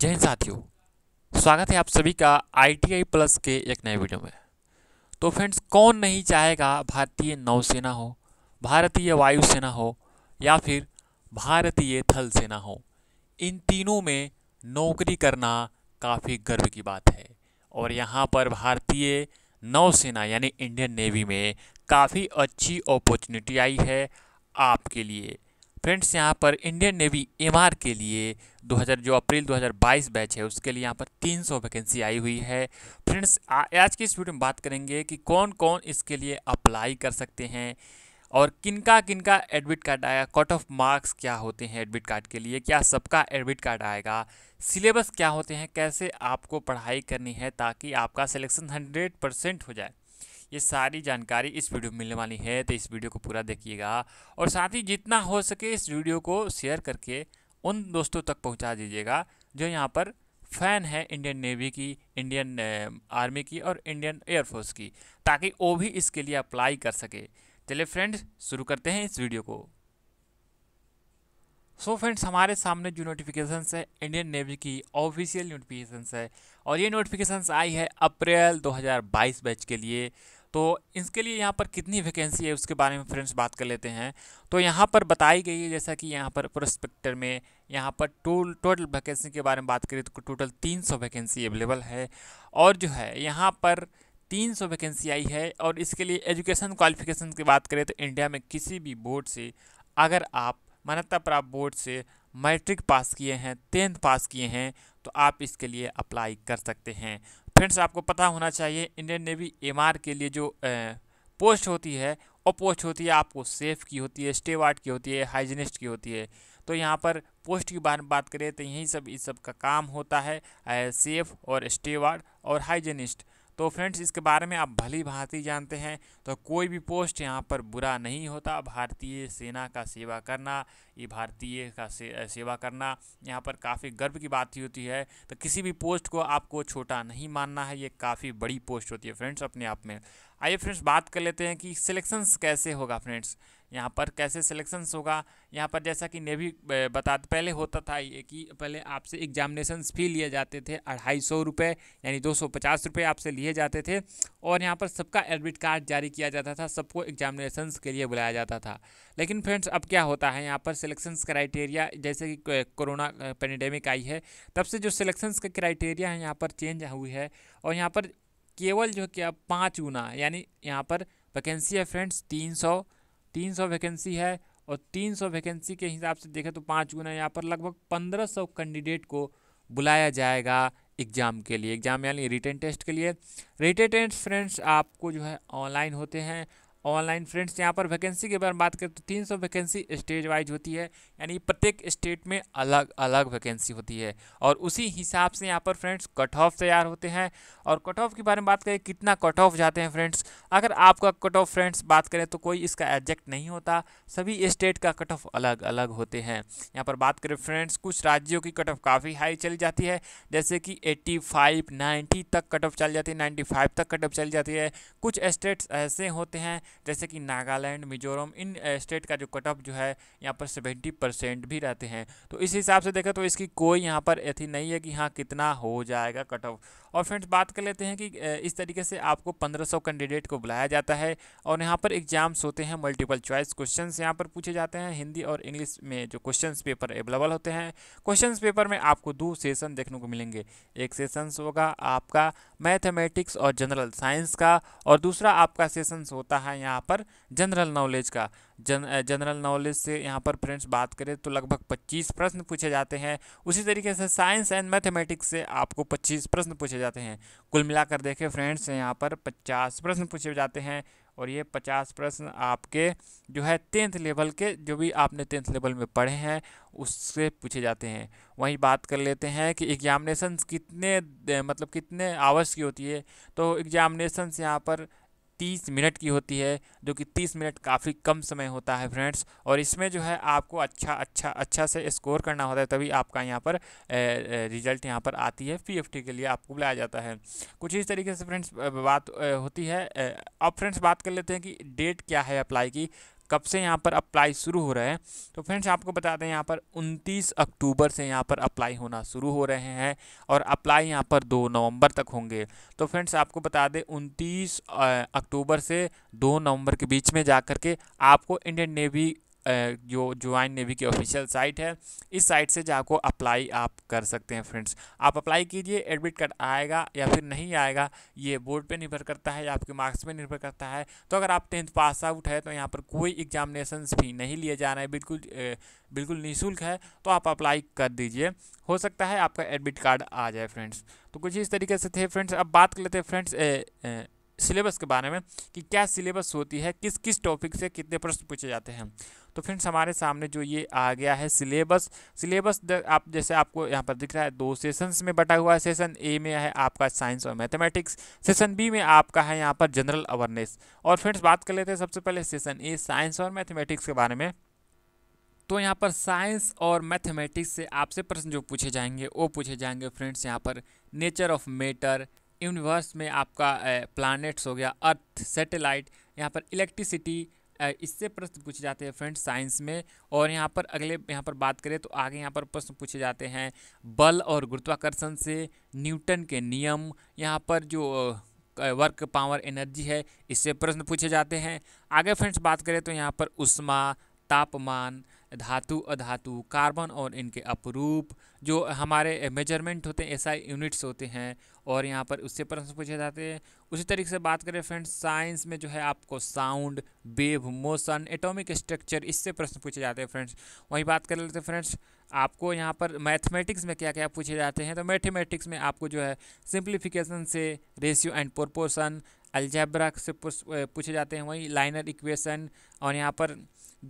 जय हिंद साथियों, स्वागत है आप सभी का आईटीआई प्लस के एक नए वीडियो में। तो फ्रेंड्स, कौन नहीं चाहेगा भारतीय नौसेना हो, भारतीय वायुसेना हो या फिर भारतीय थल सेना हो, इन तीनों में नौकरी करना काफ़ी गर्व की बात है। और यहाँ पर भारतीय नौसेना यानी इंडियन नेवी में काफ़ी अच्छी अपॉर्चुनिटी आई है आपके लिए। फ्रेंड्स, यहाँ पर इंडियन नेवी एमआर के लिए जो अप्रैल 2022 बैच है उसके लिए यहाँ पर 300 वैकेंसी आई हुई है। फ्रेंड्स, आज की इस वीडियो में बात करेंगे कि कौन कौन इसके लिए अप्लाई कर सकते हैं और किनका एडमिट कार्ड आएगा, कट ऑफ मार्क्स क्या होते हैं एडमिट कार्ड के लिए, क्या सबका एडमिट कार्ड आएगा, सिलेबस क्या होते हैं, कैसे आपको पढ़ाई करनी है ताकि आपका सिलेक्शन 100% हो जाए। ये सारी जानकारी इस वीडियो में मिलने वाली है, तो इस वीडियो को पूरा देखिएगा और साथ ही जितना हो सके इस वीडियो को शेयर करके उन दोस्तों तक पहुंचा दीजिएगा जो यहाँ पर फ़ैन है इंडियन नेवी की, इंडियन आर्मी की और इंडियन एयरफोर्स की, ताकि वो भी इसके लिए अप्लाई कर सके। चलिए फ्रेंड्स, शुरू करते हैं इस वीडियो को। सो फ्रेंड्स, हमारे सामने जो नोटिफिकेशंस है इंडियन नेवी की ऑफिशियल नोटिफिकेशंस है और ये नोटिफिकेशंस आई है अप्रैल 2022 बैच के लिए। तो इसके लिए यहाँ पर कितनी वैकेंसी है उसके बारे में फ्रेंड्स बात कर लेते हैं। तो यहाँ पर बताई गई है, जैसा कि यहाँ पर प्रोस्पेक्टर में यहाँ पर टोटल वैकेंसी के बारे में बात करें तो टोटल 300 वैकेंसी अवेलेबल है और जो है यहाँ पर 300 वैकेंसी आई है। और इसके लिए एजुकेशन क्वालिफिकेशन की बात करें तो इंडिया में किसी भी बोर्ड से अगर आप मान्यता प्राप्त बोर्ड से मैट्रिक पास किए हैं, 10th पास किए हैं, तो आप इसके लिए अप्लाई कर सकते हैं। फ्रेंड्स, आपको पता होना चाहिए इंडियन नेवी एमआर के लिए जो पोस्ट होती है वो पोस्ट होती है आपको सेफ की होती है, स्टेवार्ड की होती है, हाइजीनिस्ट की होती है। तो यहाँ पर पोस्ट की बात करें तो यही सब इस सब का काम होता है, सेफ और स्टेवार्ड और हाइजीनिस्ट। तो फ्रेंड्स, इसके बारे में आप भली भांति जानते हैं, तो कोई भी पोस्ट यहाँ पर बुरा नहीं होता। भारतीय सेना का सेवा करना, ये भारतीय का सेवा करना यहाँ पर काफ़ी गर्व की बात ही होती है। तो किसी भी पोस्ट को आपको छोटा नहीं मानना है, ये काफ़ी बड़ी पोस्ट होती है फ्रेंड्स अपने आप में। आइए फ्रेंड्स, बात कर लेते हैं कि सिलेक्शंस कैसे होगा। फ्रेंड्स, यहाँ पर कैसे सिलेक्शंस होगा, यहाँ पर जैसा कि नेवी पहले होता था ये कि पहले आपसे एग्जामिनेशन फ़ी लिए जाते थे 250 रुपये, यानी 250 रुपये आपसे लिए जाते थे। और यहाँ पर सबका एडमिट कार्ड जारी किया जाता था, सबको एग्जामिनेशन के लिए बुलाया जाता था। लेकिन फ्रेंड्स, अब क्या होता है, यहाँ पर सिलेक्शन क्राइटेरिया जैसे कि कोरोना पेंडेमिक आई है तब से जो सिलेक्शंस के क्राइटेरिया है यहाँ पर चेंज हुई है। और यहाँ पर केवल जो क्या 5 गुना यानी यहाँ पर वैकेंसी है फ्रेंड्स 300 वैकेंसी है और 300 वैकेंसी के हिसाब से देखें तो 5 गुना यहाँ पर लगभग 1500 कैंडिडेट को बुलाया जाएगा एग्ज़ाम के लिए, एग्ज़ाम यानी रिटन टेस्ट के लिए। रिटन टेस्ट फ्रेंड्स आपको जो है ऑनलाइन होते हैं, ऑनलाइन। फ्रेंड्स, यहाँ पर वैकेंसी के बारे में बात करें तो 300 वैकेंसी स्टेज वाइज होती है, यानी प्रत्येक स्टेट में अलग अलग वैकेंसी होती है और उसी हिसाब से यहाँ पर फ्रेंड्स कट ऑफ तैयार होते हैं। और कट ऑफ के बारे में बात करें कितना कट ऑफ जाते हैं फ्रेंड्स, अगर आपका कट ऑफ फ्रेंड्स बात करें तो कोई इसका एग्जैक्ट नहीं होता, सभी स्टेट का कट ऑफ अलग अलग होते हैं। यहाँ पर बात करें फ्रेंड्स, कुछ राज्यों की कट ऑफ काफ़ी हाई चली जाती है, जैसे कि 85 90 तक कट ऑफ चल जाती है, 95 तक कट ऑफ चल जाती है। कुछ स्टेट्स ऐसे होते हैं जैसे कि नागालैंड, मिजोरम, इन स्टेट का जो कट ऑफ जो है यहाँ पर 70% भी रहते हैं। तो इस हिसाब से देखा तो इसकी कोई यहाँ पर ऐसी नहीं है कि हाँ कितना हो जाएगा कट ऑफ। और फ्रेंड्स, बात कर लेते हैं कि इस तरीके से आपको 1500 कैंडिडेट को बुलाया जाता है और यहाँ पर एग्जाम्स होते हैं, मल्टीपल चॉइस क्वेश्चंस यहाँ पर पूछे जाते हैं, हिंदी और इंग्लिश में जो क्वेश्चंस पेपर अवेलेबल होते हैं। क्वेश्चंस पेपर में आपको 2 सेशन देखने को मिलेंगे, एक सेशंस होगा आपका मैथमेटिक्स और जनरल साइंस का और दूसरा आपका सेशंस होता है यहाँ पर जनरल नॉलेज का। जनरल नॉलेज से यहाँ पर फ्रेंड्स बात करें तो लगभग 25 प्रश्न पूछे जाते हैं, उसी तरीके से साइंस एंड मैथमेटिक्स से आपको 25 प्रश्न पूछे जाते हैं। कुल मिलाकर देखें फ्रेंड्स, यहाँ पर 50 प्रश्न पूछे जाते हैं और ये 50 प्रश्न आपके जो है 10th लेवल के, जो भी आपने 10th लेवल में पढ़े हैं उससे पूछे जाते हैं। वहीं बात कर लेते हैं कि एग्जामिनेशन कितने आवर्स की होती है, तो एग्जामिनेशन यहाँ पर 30 मिनट की होती है, जो कि 30 मिनट काफ़ी कम समय होता है फ्रेंड्स। और इसमें जो है आपको अच्छा से स्कोर करना होता है, तभी आपका यहाँ पर रिजल्ट यहाँ पर आती है, पीएफटी के लिए आपको बुलाया जाता है। कुछ इस तरीके से फ्रेंड्स बात होती है। अब फ्रेंड्स, बात कर लेते हैं कि डेट क्या है अप्लाई की, कब से यहाँ पर अप्लाई शुरू हो रहे हैं, तो फ्रेंड्स आपको बता दें यहाँ पर 29 अक्टूबर से यहाँ पर अप्लाई होना शुरू हो रहे हैं और अप्लाई यहाँ पर 2 नवंबर तक होंगे। तो फ्रेंड्स आपको बता दें 29 अक्टूबर से 2 नवंबर के बीच में जा कर के आपको इंडियन नेवी जो जॉइन नेवी की ऑफिशियल साइट है, इस साइट से जाकर अप्लाई आप कर सकते हैं। फ्रेंड्स आप अप्लाई कीजिए, एडमिट कार्ड आएगा या फिर नहीं आएगा ये बोर्ड पे निर्भर करता है या आपके मार्क्स पे निर्भर करता है। तो अगर आप 10th पास आउट है तो यहाँ पर कोई एग्जामिनेशंस भी नहीं लिए जा रहे हैं, बिल्कुल निःशुल्क है, तो आप अप्लाई कर दीजिए, हो सकता है आपका एडमिट कार्ड आ जाए। फ्रेंड्स तो कुछ इस तरीके से थे फ्रेंड्स। अब बात कर लेते हैं फ्रेंड्स सिलेबस के बारे में कि क्या सिलेबस होती है, किस किस टॉपिक से कितने प्रश्न पूछे जाते हैं। तो फ्रेंड्स हमारे सामने जो ये आ गया है सिलेबस आप जैसे आपको यहाँ पर दिख रहा है 2 सेशंस में बटा हुआ है। सेशन ए में है आपका साइंस और मैथमेटिक्स, सेशन बी में आपका है यहाँ पर जनरल अवेयरनेस। और फ्रेंड्स बात कर लेते हैं सबसे पहले सेशन ए साइंस और मैथमेटिक्स के बारे में। तो यहाँ पर साइंस और मैथमेटिक्स से आपसे प्रश्न जो पूछे जाएंगे वो पूछे जाएंगे फ्रेंड्स यहाँ पर नेचर ऑफ मैटर, यूनिवर्स में आपका प्लैनेट्स हो गया, अर्थ, सैटेलाइट, यहाँ पर इलेक्ट्रिसिटी, इससे प्रश्न पूछे जाते हैं फ्रेंड्स साइंस में। और यहाँ पर अगले यहाँ पर बात करें तो आगे यहाँ पर प्रश्न पूछे जाते हैं बल और गुरुत्वाकर्षण से, न्यूटन के नियम, यहाँ पर जो वर्क पावर एनर्जी है इससे प्रश्न पूछे जाते हैं। आगे फ्रेंड्स बात करें तो यहाँ पर ऊष्मा, तापमान, धातु अधातु, कार्बन और इनके अपरूप, जो हमारे मेजरमेंट होते हैं एसआई यूनिट्स होते हैं, और यहाँ पर उससे प्रश्न पूछे जाते हैं। उसी तरीके से बात करें फ्रेंड्स साइंस में जो है आपको sound, wave, motion, atomic structure, इससे प्रश्न पूछे जाते हैं। फ्रेंड्स वही बात कर लेते हैं फ्रेंड्स आपको यहाँ पर मैथमेटिक्स में क्या क्या पूछे जाते हैं। तो मैथमेटिक्स में आपको जो है सिंप्लीफिकेशन से, रेशियो एंड प्रोपोर्शन, अलजेब्रा से पूछे जाते हैं, वहीं लाइनर इक्वेशन, और यहाँ पर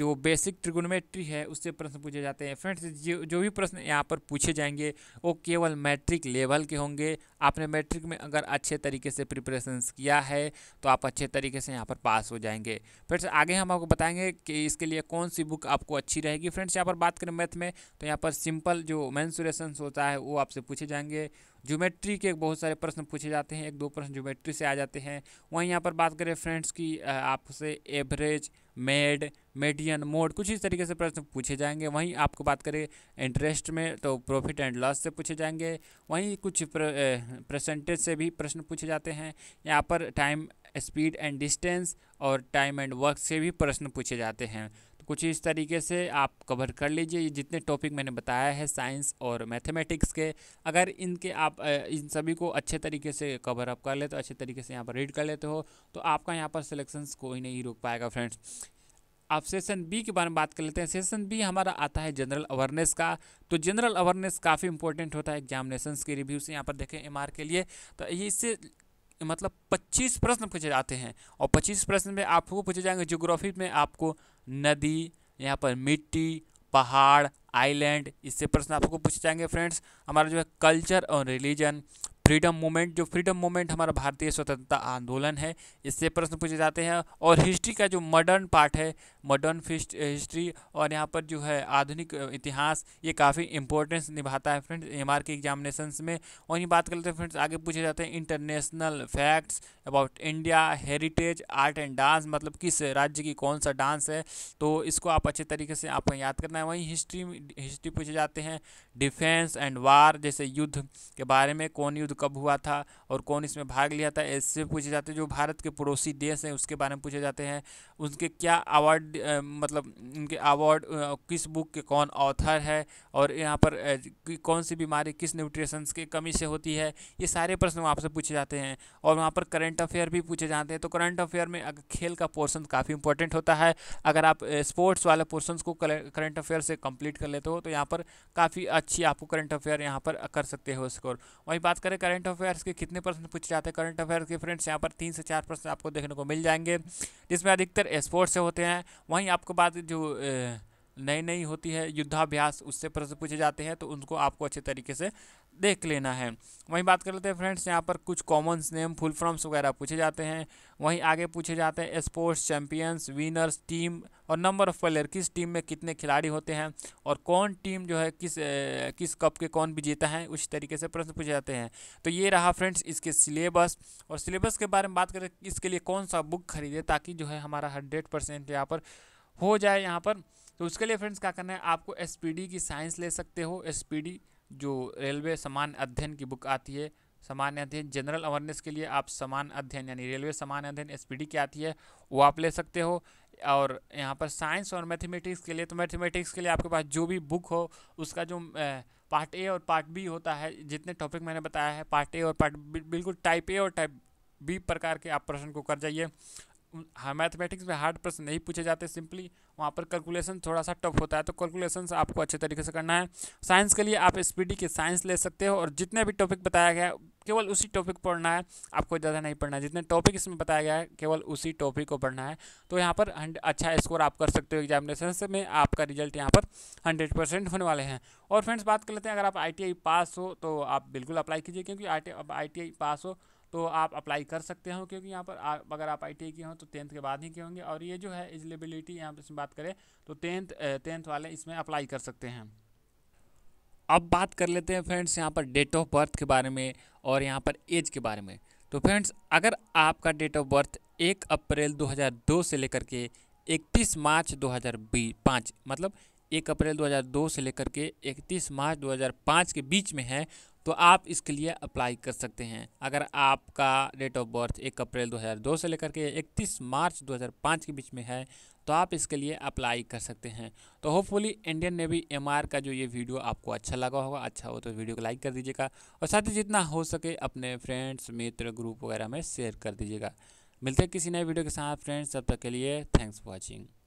जो बेसिक ट्रिग्नोमेट्री है उससे प्रश्न पूछे जाते हैं। फ्रेंड्स जो भी प्रश्न यहाँ पर पूछे जाएंगे वो केवल मैट्रिक लेवल के होंगे। आपने मैट्रिक में अगर अच्छे तरीके से प्रिपरेशंस किया है तो आप अच्छे तरीके से यहाँ पर पास हो जाएंगे। फ्रेंड्स आगे हम आपको बताएंगे कि इसके लिए कौन सी बुक आपको अच्छी रहेगी। फ्रेंड्स यहाँ पर बात करें मैथ में तो यहाँ पर सिंपल जो मेंसुरेशंस होता है वो आपसे पूछे जाएंगे। ज्योमेट्री के बहुत सारे प्रश्न पूछे जाते हैं, 1-2 प्रश्न ज्योमेट्री से आ जाते हैं। वहीं यहाँ पर बात करें फ्रेंड्स की आपसे एवरेज, मेड, मीडियन, मोड, कुछ इस तरीके से प्रश्न पूछे जाएंगे। वहीं आपको बात करें इंटरेस्ट में तो प्रॉफिट एंड लॉस से पूछे जाएंगे। वहीं कुछ परसेंटेज से भी प्रश्न पूछे जाते हैं। यहाँ पर टाइम, स्पीड एंड डिस्टेंस और टाइम एंड वर्क से भी प्रश्न पूछे जाते हैं। कुछ इस तरीके से आप कवर कर लीजिए जितने टॉपिक मैंने बताया है साइंस और मैथमेटिक्स के। अगर इनके आप इन सभी को अच्छे तरीके से कवर अप कर लेते हो, अच्छे तरीके से यहाँ पर रीड कर लेते हो, तो आपका यहाँ पर सिलेक्शंस कोई नहीं रोक पाएगा। फ्रेंड्स आप सेशन बी के बारे में बात कर लेते हैं। सेशन बी हमारा आता है जनरल अवेयरनेस का। तो जनरल अवेयरनेस काफ़ी इंपॉर्टेंट होता है एग्जामिनेशंस के रिव्यू से। यहाँ पर देखें MR के लिए तो इससे मतलब 25 प्रश्न पूछे जाते हैं और 25 प्रश्न में आपको पूछे जाएंगे। ज्योग्राफी में आपको नदी, यहाँ पर मिट्टी, पहाड़, आइलैंड, इससे प्रश्न आपको पूछे जाएंगे। फ्रेंड्स हमारा जो है कल्चर और रिलीजन, फ्रीडम मूवमेंट, जो फ्रीडम मूवमेंट हमारा भारतीय स्वतंत्रता आंदोलन है, इससे प्रश्न पूछे जाते हैं। और हिस्ट्री का जो मॉडर्न पार्ट है, मॉडर्न हिस्ट्री और यहाँ पर जो है आधुनिक इतिहास, ये काफ़ी इंपॉर्टेंस निभाता है फ्रेंड्स MR के एग्जामिनेशंस में। और ये बात कर लेते हैं फ्रेंड्स आगे पूछे जाते हैं international facts about India, heritage, art and dance, मतलब किस राज्य की कौन सा डांस है, तो इसको आप अच्छे तरीके से आपको याद करना है। वहीं हिस्ट्री पूछे जाते हैं। डिफेंस एंड वार, जैसे युद्ध के बारे में, कौन युद्ध कब हुआ था और कौन इसमें भाग लिया था, ऐसे पूछे जाते हैं। जो भारत के पड़ोसी देश हैं उसके बारे में पूछे जाते हैं, उनके क्या अवार्ड, मतलब उनके अवार्ड, किस बुक के कौन ऑथर है, और यहाँ पर कौन सी बीमारी किस न्यूट्रिशंस की कमी से होती है, ये सारे प्रश्न आपसे पूछे जाते हैं। और वहाँ पर करंट अफेयर भी पूछे जाते हैं। तो करंट अफेयर में अगर खेल का पोर्सन काफ़ी इंपॉर्टेंट होता है, अगर आप स्पोर्ट्स वाले पोर्सन को करंट अफेयर से कंप्लीट कर लेते हो तो यहाँ पर काफ़ी अच्छी आपको करंट अफेयर यहाँ पर कर सकते हो स्कोर। वहीं बात करें करंट अफेयर्स के कितने प्रश्न पूछे जाते हैं। करंट अफेयर्स के फ्रेंड्स यहाँ पर 3 से 4 प्रश्न आपको देखने को मिल जाएंगे, जिसमें अधिकतर स्पोर्ट्स से होते हैं। वहीं आपको बात जो नई होती है युद्धाभ्यास, उससे प्रश्न पूछे जाते हैं, तो उनको आपको अच्छे तरीके से देख लेना है। वहीं बात कर लेते हैं फ्रेंड्स यहाँ पर कुछ कॉमन्स नेम, फुल फॉर्म्स वगैरह पूछे जाते हैं। वहीं आगे पूछे जाते हैं स्पोर्ट्स चैंपियंस, विनर्स, टीम और नंबर ऑफ प्लेयर, किस टीम में कितने खिलाड़ी होते हैं और कौन टीम जो है किस कप के कौन विजेता है, उस तरीके से प्रश्न पूछे जाते हैं। तो ये रहा फ्रेंड्स इसके सिलेबस। और सिलेबस के बारे में बात करें इसके लिए कौन सा बुक खरीदे ताकि जो है हमारा 100% यहाँ पर हो जाए यहाँ पर। तो उसके लिए फ्रेंड्स क्या करना है, आपको एसपीडी की साइंस ले सकते हो। एसपीडी जो रेलवे सामान्य अध्ययन की बुक आती है, सामान्य अध्ययन जनरल अवेयरनेस के लिए आप सामान्य अध्ययन यानी रेलवे सामान्य अध्ययन एसपीडी की आती है, वो आप ले सकते हो। और यहाँ पर साइंस और मैथमेटिक्स के लिए, तो मैथमेटिक्स के लिए आपके पास जो भी बुक हो उसका जो पार्ट ए और पार्ट बी होता है, जितने टॉपिक मैंने बताया है पार्ट ए और पार्ट बी, बिल्कुल टाइप ए और टाइप बी प्रकार के आप प्रश्न को कर जाइए। हाँ, मैथमेटिक्स में हार्ड प्रश्न नहीं पूछे जाते, सिंपली वहाँ पर कैलकुलेशन थोड़ा सा टफ होता है, तो कैलकुलेशन आपको अच्छे तरीके से करना है। साइंस के लिए आप एसपीडी के साइंस ले सकते हो, और जितने भी टॉपिक बताया गया है केवल उसी टॉपिक पढ़ना है, आपको ज़्यादा नहीं पढ़ना है। जितने टॉपिक इसमें बताया गया है केवल उसी टॉपिक को पढ़ना है, तो यहाँ पर अच्छा स्कोर आप कर सकते हो एग्जामिनेशन में। आपका रिजल्ट यहाँ पर 100% होने वाले हैं। और फ्रेंड्स बात कर लेते हैं, अगर आप आईटीआई पास हो तो आप बिल्कुल अप्लाई कीजिए, क्योंकि आईटीआई पास हो तो आप अप्लाई कर सकते हो, क्योंकि यहाँ पर अगर आप आईटीआई के हों तो 10th के बाद ही के होंगे। और ये जो है एलिजिबिलिटी, यहाँ पर इसमें बात करें तो 10th वाले इसमें अप्लाई कर सकते हैं। अब बात कर लेते हैं फ्रेंड्स यहाँ पर डेट ऑफ बर्थ के बारे में और यहाँ पर एज के बारे में। तो फ्रेंड्स अगर आपका डेट ऑफ बर्थ 1 अप्रैल 2002 से लेकर के 31 मार्च 2005, मतलब 1 अप्रैल 2002 से लेकर के 31 मार्च 2005 के बीच में है, तो आप इसके लिए अप्लाई कर सकते हैं। अगर आपका डेट ऑफ बर्थ 1 अप्रैल 2002 से लेकर के 31 मार्च 2005 के बीच में है तो आप इसके लिए अप्लाई कर सकते हैं। तो होपफुली इंडियन नेवी एमआर का जो ये वीडियो आपको अच्छा लगा होगा, अच्छा हो तो वीडियो को लाइक कर दीजिएगा, और साथ ही जितना हो सके अपने फ्रेंड्स मित्र ग्रुप वगैरह में शेयर कर दीजिएगा। मिलते हैं किसी नए वीडियो के साथ फ्रेंड्स, तब तक के लिए थैंक्स फॉर वॉचिंग।